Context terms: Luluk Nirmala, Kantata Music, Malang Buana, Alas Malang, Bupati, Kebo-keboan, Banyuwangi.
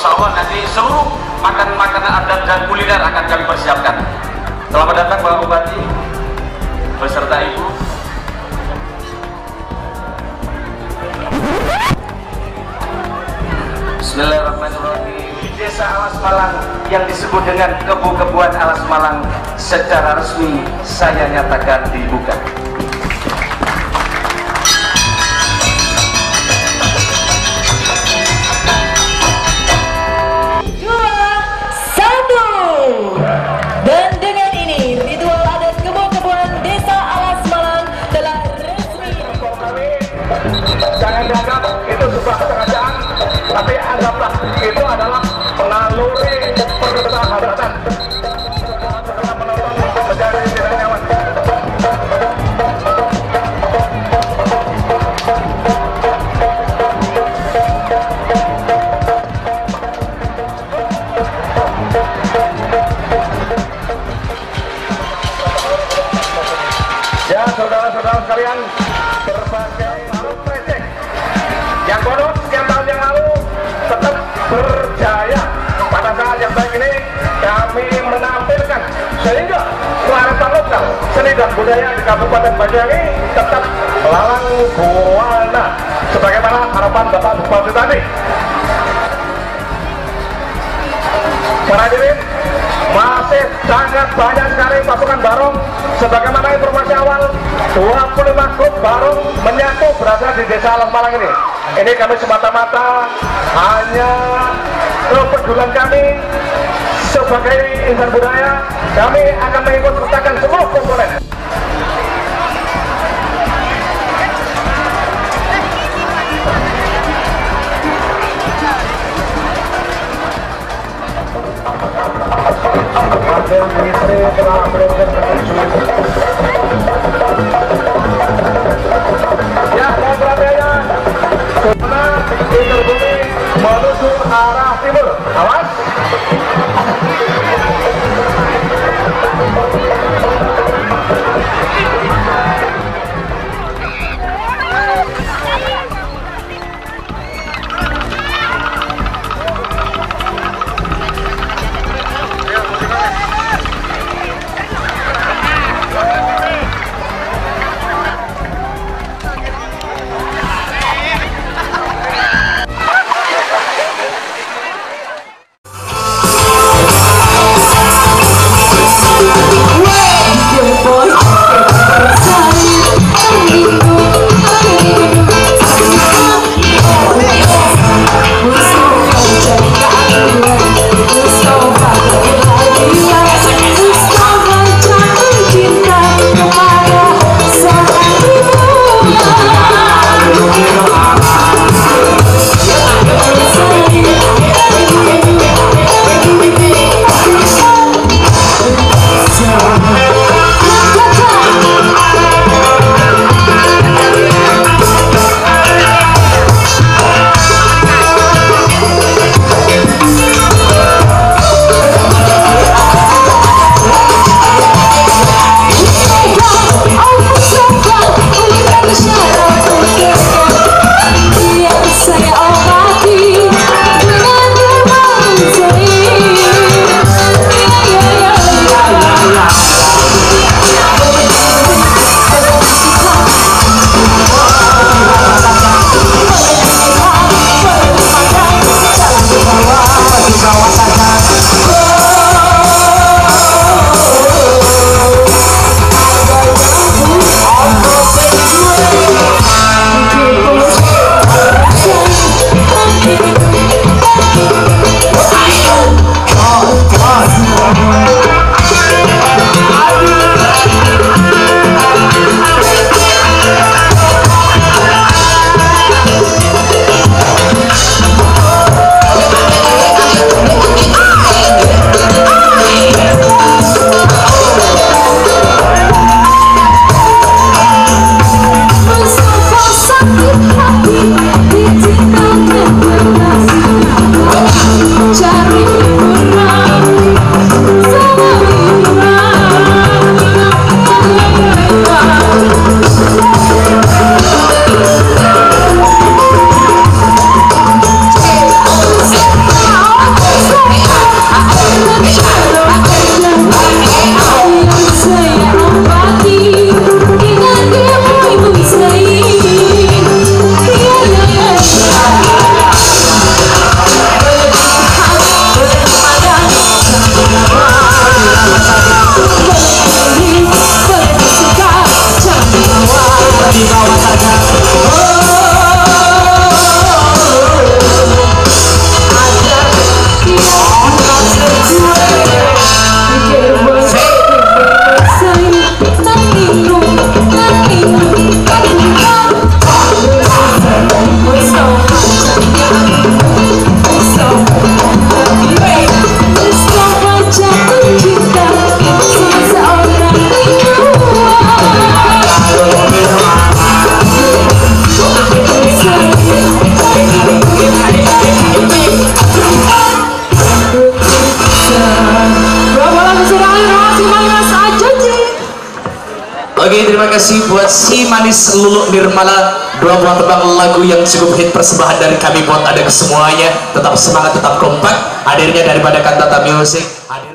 Insya Allah nanti seluruh makanan-makanan adat dan kuliner akan kami persiapkan. Selamat datang Bapak Bupati beserta Ibu. Bismillahirrahmanirrahim. Di desa Alas Malang yang disebut dengan Kebo-keboan Alas Malang secara resmi saya nyatakan dibuka. Tapi anggaplah itu adalah melalui persahabatan. Setelah menonton mencari tidak nyaman. Ya saudara-saudara sekalian, berbagai warung kresek yang bodoh berjaya pada saat yang baik ini kami menampilkan sehingga kelestarian lokal seni dan budaya di Kabupaten Banyuwangi tetap Malang Buana sebagaimana harapan Bapak Bupati tadi. Para hadirin, masih sangat banyak sekali pasukan barong. Sebagaimana informasi awal, 25 grup barong menyatu berada di desa Alas Malang ini. Ini kami semata-mata hanya kepedulian kami sebagai insan budaya. Kami akan mengikut sertakan seluruh komponen. Ya, saya berada karena diterbungi menuju arah timur. Awas! manis Luluk Nirmala, dua buah tebak lagu yang cukup hit persembahan dari kami buat ada kesemuanya. Tetap semangat, tetap kompak. Hadirnya daripada Kantata Music.